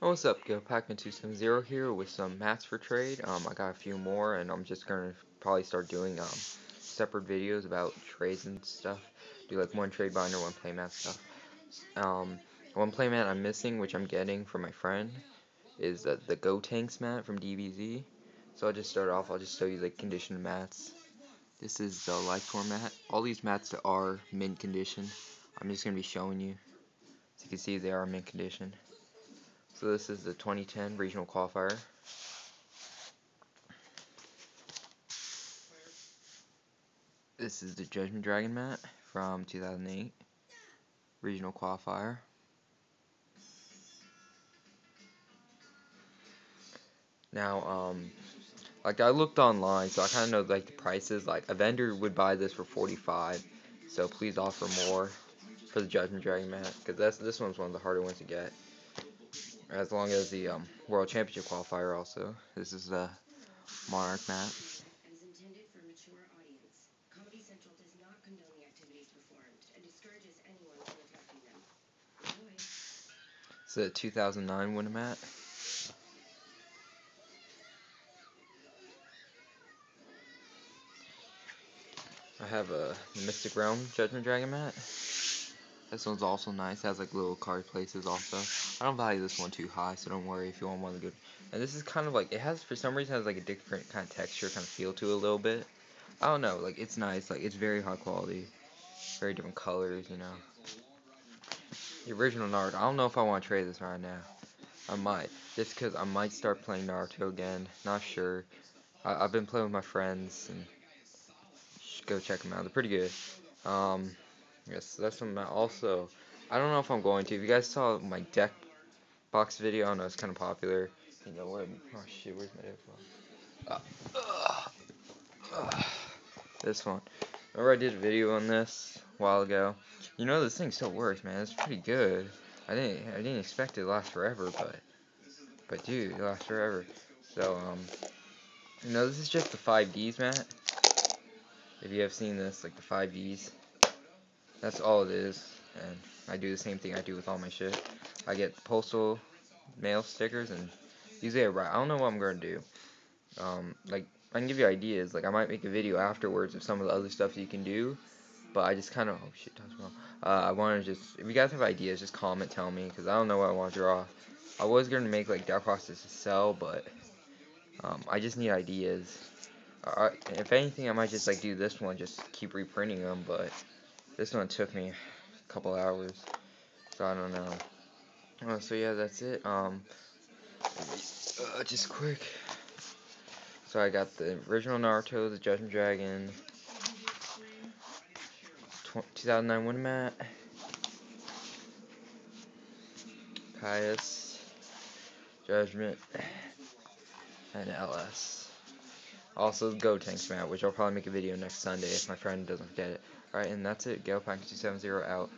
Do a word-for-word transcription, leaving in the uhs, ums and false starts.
What's up, ghetto pacman two seventy here with some mats for trade. Um, I got a few more, and I'm just gonna probably start doing um separate videos about trades and stuff. Do like one trade binder, one playmat stuff. Um, one playmat I'm missing, which I'm getting from my friend, is uh, the Gottanks mat from D B Z. So I'll just start off. I'll just show you the condition of mats. This is the Lifetor mat. All these mats are mint condition. I'm just gonna be showing you. As you can see, they are mint condition. So this is the twenty ten regional qualifier. This is the Judgment Dragon mat from two thousand eight regional qualifier. Now, um, like I looked online, so I kind of know like the prices. Like a vendor would buy this for forty-five dollars, so please offer more for the Judgment Dragon mat, because that's this one's one of the harder ones to get. As long as the um, World Championship qualifier also. This is the Monarch mat. As intended for a mature audience, Comedy Central does not condone the activities performed and discourages anyone from attacking them. Enjoy. It's the two thousand nine winner mat. I have a Mystic Realm Judgment Dragon mat. This one's also nice. It has like little card places also. I don't value this one too high, so don't worry if you want one good. And this is kind of like, it has, for some reason, has like a different kind of texture, kind of feel to it a little bit. I don't know, like it's nice, like it's very high quality. Very different colors, you know. The original Naruto, I don't know if I want to trade this right now. I might, just because I might start playing Naruto again. Not sure. I, I've been playing with my friends, and go check them out. They're pretty good. Um... Yes, so that's something that also, I don't know if I'm going to. If you guys saw my deck box video, I know it's kind of popular. You know what? Oh shit, where's my deck box? Uh, uh, uh, this one. Remember I did a video on this a while ago. You know, this thing still works, man. It's pretty good. I didn't, I didn't expect it to last forever, but, but dude, it lasts forever. So, um, you know, this is just the five D's, Matt. If you have seen this, like the five D's. That's all it is, and I do the same thing I do with all my shit. I get postal mail stickers, and usually I write. I don't know what I'm gonna do. Um, like I can give you ideas. Like I might make a video afterwards of some of the other stuff you can do, but I just kind of oh shit, that's wrong. Uh, I want to just if you guys have ideas, just comment, tell me, because I don't know what I want to draw. I was gonna make like dark boxes to sell, but um, I just need ideas. Uh, if anything, I might just like do this one, just keep reprinting them, but. This one took me a couple hours, so I don't know. Uh, so yeah, that's it. Um, uh, just quick. So I got the original Naruto, the Judgment Dragon, two thousand nine Win Mat, Caius, Judgment, and L S. Also the Gottanks mat, which I'll probably make a video next Sunday if my friend doesn't get it. Alright, and that's it. ghetto pacman two seventy out.